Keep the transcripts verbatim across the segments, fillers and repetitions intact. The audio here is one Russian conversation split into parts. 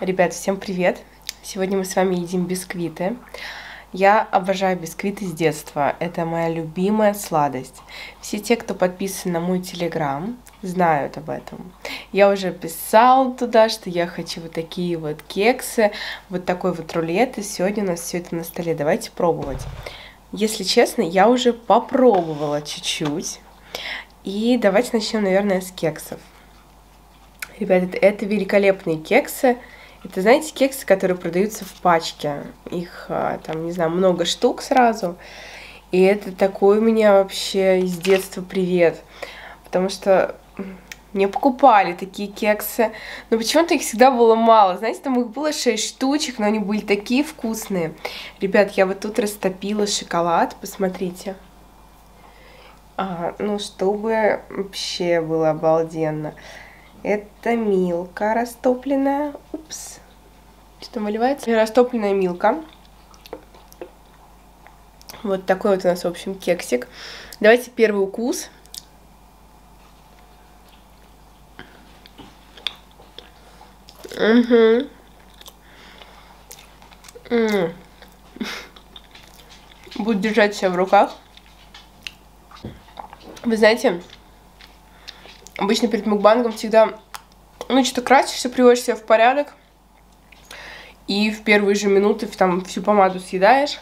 Ребят, всем привет! Сегодня мы с вами едим бисквиты. Я обожаю бисквиты с детства. Это моя любимая сладость. Все те, кто подписан на мой телеграм, знают об этом. Я уже писала туда, что я хочу вот такие вот кексы, вот такой вот рулет. И сегодня у нас все это на столе. Давайте пробовать. Если честно, я уже попробовала чуть-чуть. И давайте начнем, наверное, с кексов. Ребята, это великолепные кексы. Это, знаете, кексы, которые продаются в пачке. Их, там, не знаю, много штук сразу. И это такой у меня вообще из детства привет. Потому что мне покупали такие кексы. Но почему-то их всегда было мало. Знаете, там их было шесть штучек, но они были такие вкусные. Ребят, я вот тут растопила шоколад. Посмотрите. А, ну, чтобы вообще было обалденно. Это Милка растопленная. Упс. Что-то выливается. Растопленная Милка. Вот такой вот у нас, в общем, кексик. Давайте первый укус. Угу. М-м. Буду держать себя в руках. Вы знаете, обычно перед мукбангом всегда, ну, что-то красишься, приводишь себя в порядок. И в первые же минуты там всю помаду съедаешь.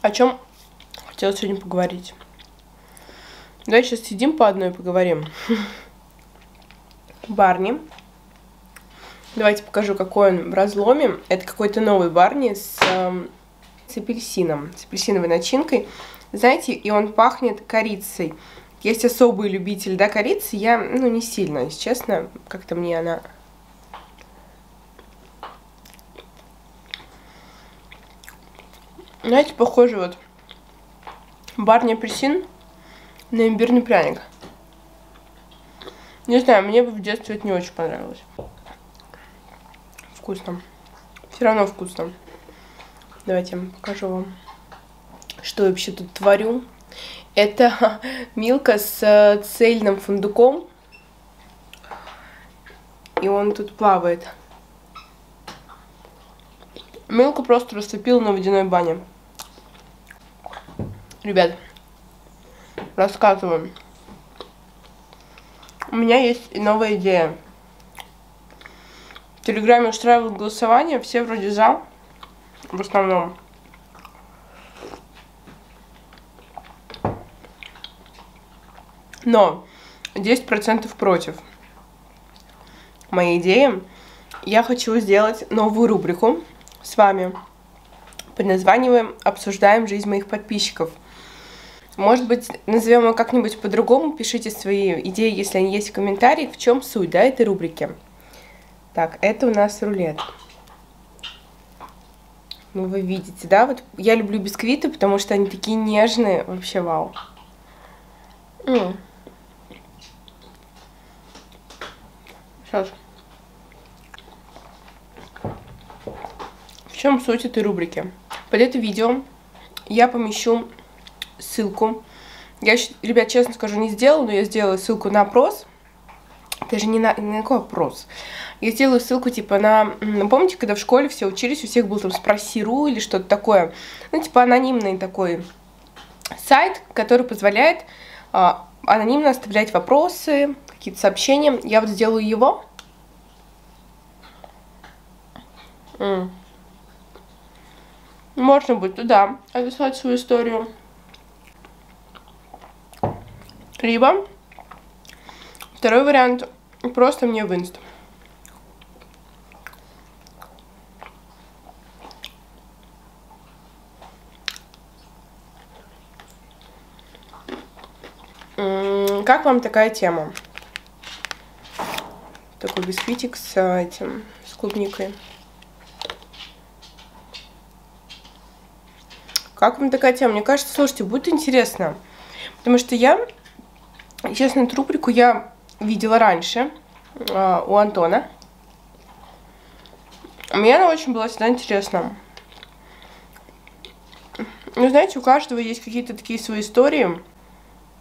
О чем хотела сегодня поговорить. Давайте сейчас съедим по одной и поговорим. Барни. Давайте покажу, какой он в разломе. Это какой-то новый Барни с, э, с апельсином, с апельсиновой начинкой. Знаете, и он пахнет корицей. Есть особый любитель, да, корицы. Я, ну, не сильно, если честно. Как-то мне она... Знаете, похоже вот Барни апельсин на имбирный пряник. Не знаю, мне бы в детстве это не очень понравилось. Вкусно. Все равно вкусно. Давайте я покажу вам, что я вообще тут творю. Это Милка с цельным фундуком. И он тут плавает. Милку просто растопила на водяной бане. Ребят, рассказываю. У меня есть новая идея. В Телеграме устраивают голосование, все вроде за, в основном. Но десять процентов против моей идеи. Я хочу сделать новую рубрику с вами под названием «Обсуждаем жизнь моих подписчиков». Может быть, назовем ее как-нибудь по-другому. Пишите свои идеи, если они есть в комментариях, в чем суть, да, этой рубрики. Так, это у нас рулет. Ну, вы видите, да? Вот я люблю бисквиты, потому что они такие нежные. Вообще вау. М-м. Сейчас. В чем суть этой рубрики? Под это видео я помещу ссылку. Я, ребят, честно скажу, не сделала, но я сделала ссылку на опрос. Даже не на, не на какой опрос. Я сделаю ссылку, типа, на... Помните, когда в школе все учились, у всех был там «Спроси.ру» или что-то такое? Ну, типа, анонимный такой сайт, который позволяет э, анонимно оставлять вопросы, какие-то сообщения. Я вот сделаю его. М. Можно будет туда описать свою историю. Либо... Второй вариант – просто мне в инст. Как вам такая тема? Такой бисквитик с этим, с клубникой. Как вам такая тема? Мне кажется, слушайте, будет интересно. Потому что я, честно, эту рубрику я... видела раньше э, у Антона. Мне она очень была всегда интересна. Ну, знаете, у каждого есть какие-то такие свои истории,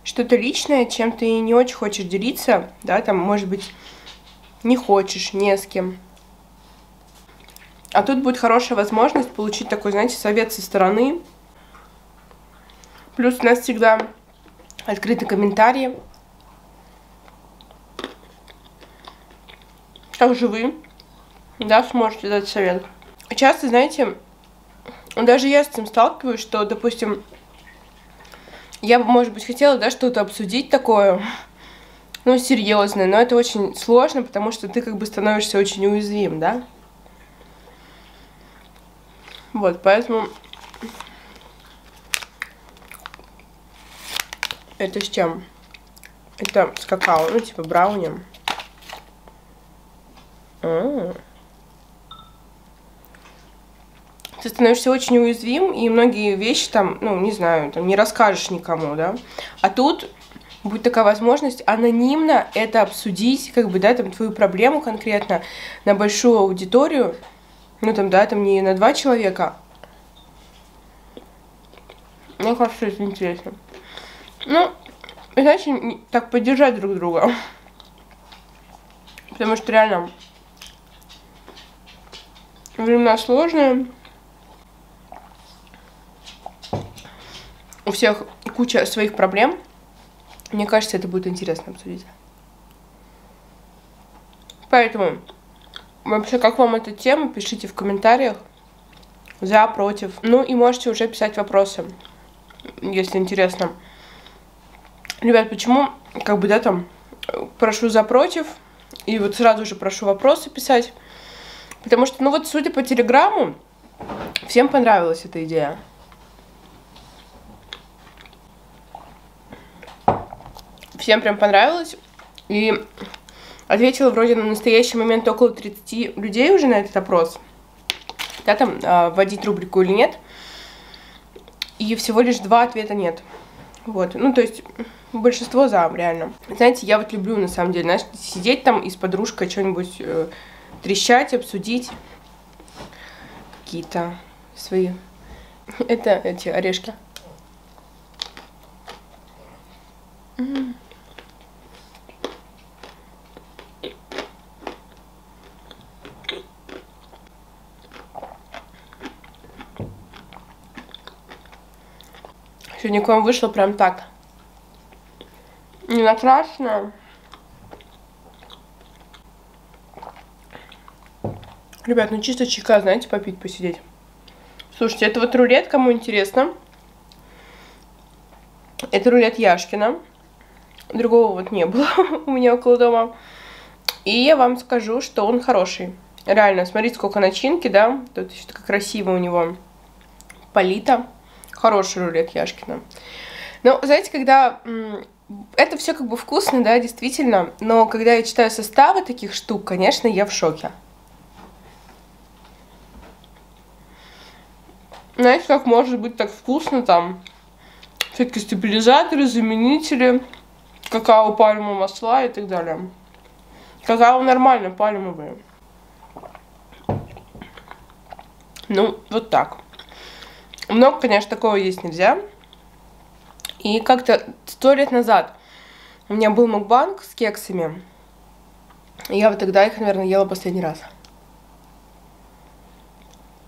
что-то личное, чем ты не очень хочешь делиться, да, там, может быть, не хочешь ни с кем. А тут будет хорошая возможность получить такой, знаете, совет со стороны. Плюс у нас всегда открыты комментарии. Также вы, да, сможете дать совет. Часто, знаете, даже я с этим сталкиваюсь, что, допустим, я, может быть, хотела, да, что-то обсудить такое, ну, серьезное, но это очень сложно, потому что ты как бы становишься очень уязвим, да? Вот, поэтому это с чем? Это с какао, ну, типа брауни. А-а-а. Ты становишься очень уязвим, и многие вещи там, ну, не знаю, там не расскажешь никому, да. А тут будет такая возможность анонимно это обсудить, как бы, да, там, твою проблему конкретно на большую аудиторию, ну, там, да, там не на два человека. Мне кажется, это интересно. Ну, иначе так поддержать друг друга. Потому что реально времена сложные. У всех куча своих проблем. Мне кажется, это будет интересно обсудить. Поэтому, вообще, как вам эта тема, пишите в комментариях. За, против. Ну и можете уже писать вопросы, если интересно. Ребят, почему, как бы, да, там, прошу за, против. И вот сразу же прошу вопросы писать. Потому что, ну вот, судя по телеграмму, всем понравилась эта идея. Всем прям понравилось, и ответила вроде на настоящий момент около тридцати людей уже на этот опрос, да, там, э, вводить рубрику или нет, и всего лишь два ответа нет, вот, ну, то есть большинство за, реально. Знаете, я вот люблю, на самом деле, знаешь, сидеть там и с подружкой что-нибудь э, трещать, обсудить, какие-то свои, это эти орешки. Сегодня к вам вышло прям так. Не накрашено. Ребят, ну чисто чайка, знаете, попить, посидеть. Слушайте, это вот рулет, кому интересно. Это рулет Яшкина. Другого вот не было у меня около дома. И я вам скажу, что он хороший. Реально, смотрите, сколько начинки, да. Тут еще так красиво у него полито. Хороший рулет Яшкина. Но, знаете, когда... Это все как бы вкусно, да, действительно. Но когда я читаю составы таких штук, конечно, я в шоке. Знаете, как может быть так вкусно там? Все-таки стабилизаторы, заменители... Какао, пальму, масла и так далее. Какао нормально, пальмовые. Ну, вот так. Много, конечно, такого есть нельзя. И как-то сто лет назад у меня был мукбанг с кексами. Я вот тогда их, наверное, ела последний раз.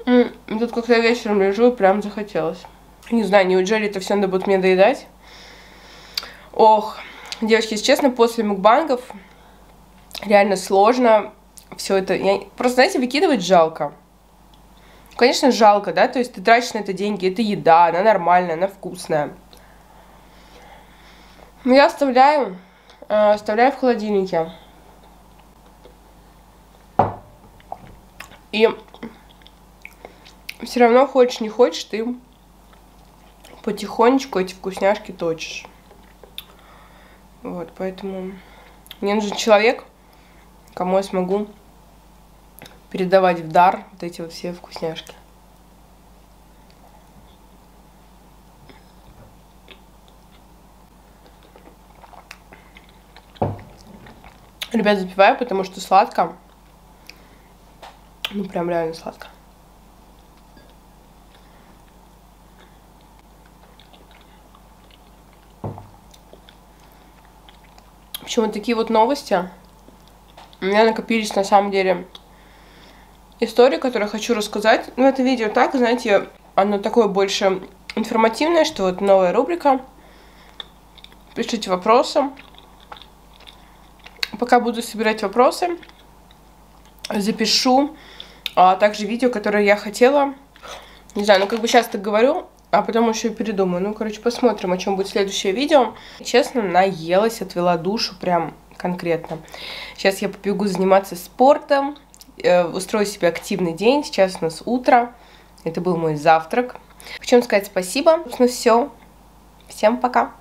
И тут как-то вечером лежу и прям захотелось. Не знаю, неужели это все надо будет мне доедать? Ох... Девочки, если честно, после мукбангов реально сложно все это. Я... Просто, знаете, выкидывать жалко. Конечно, жалко, да, то есть ты тратишь на это деньги, это еда, она нормальная, она вкусная. Но я оставляю, э, оставляю в холодильнике. И все равно, хочешь, не хочешь, ты потихонечку эти вкусняшки точишь. Вот, поэтому мне нужен человек, кому я смогу передавать в дар вот эти вот все вкусняшки. Ребят, запиваю, потому что сладко. Ну, прям реально сладко. общем, вот такие вот новости. У меня накопились, на самом деле, истории, которые хочу рассказать. Ну, это видео так, знаете, оно такое больше информативное, что вот новая рубрика. Пишите вопросы. Пока буду собирать вопросы, запишу а, также видео, которое я хотела. Не знаю, ну как бы сейчас так говорю, а потом еще и передумаю. Ну, короче, посмотрим, о чем будет следующее видео. Честно, наелась, отвела душу прям конкретно. Сейчас я побегу заниматься спортом, э, устрою себе активный день. Сейчас у нас утро. Это был мой завтрак. Хочу вам сказать спасибо. Ну все, всем пока.